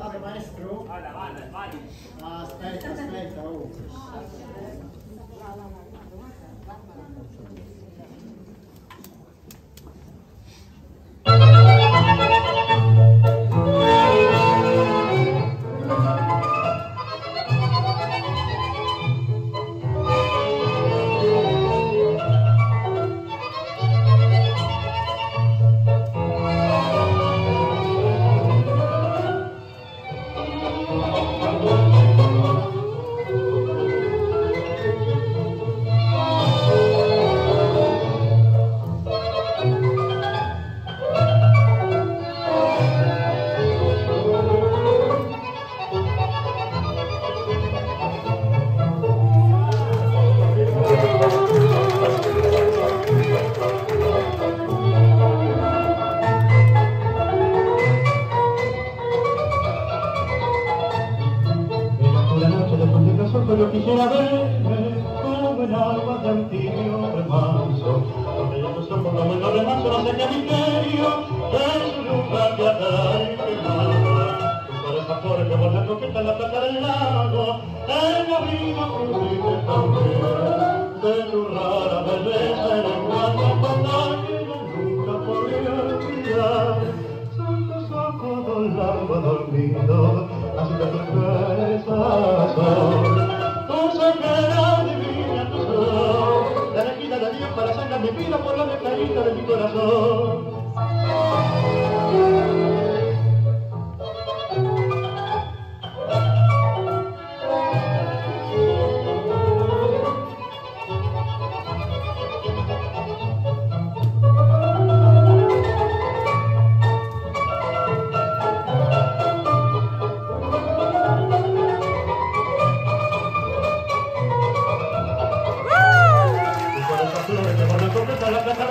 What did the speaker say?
Vale, maestro. Vale. Aspetta. Yo quisiera verme como en aguas de antiguo remanso, donde ya no son por lo menos remanso, no sé qué misterio es un lugar que atrae quemada. Por el factor que por la coqueta en la plata del lago, en la vida frustrita y campera, de tu rara belleza en el cuarto pataje que nunca podría olvidar. Son tus ojos de un lago dormido, así que tu cabeza son. Para sacar mi vida por la ventanita de mi corazón. La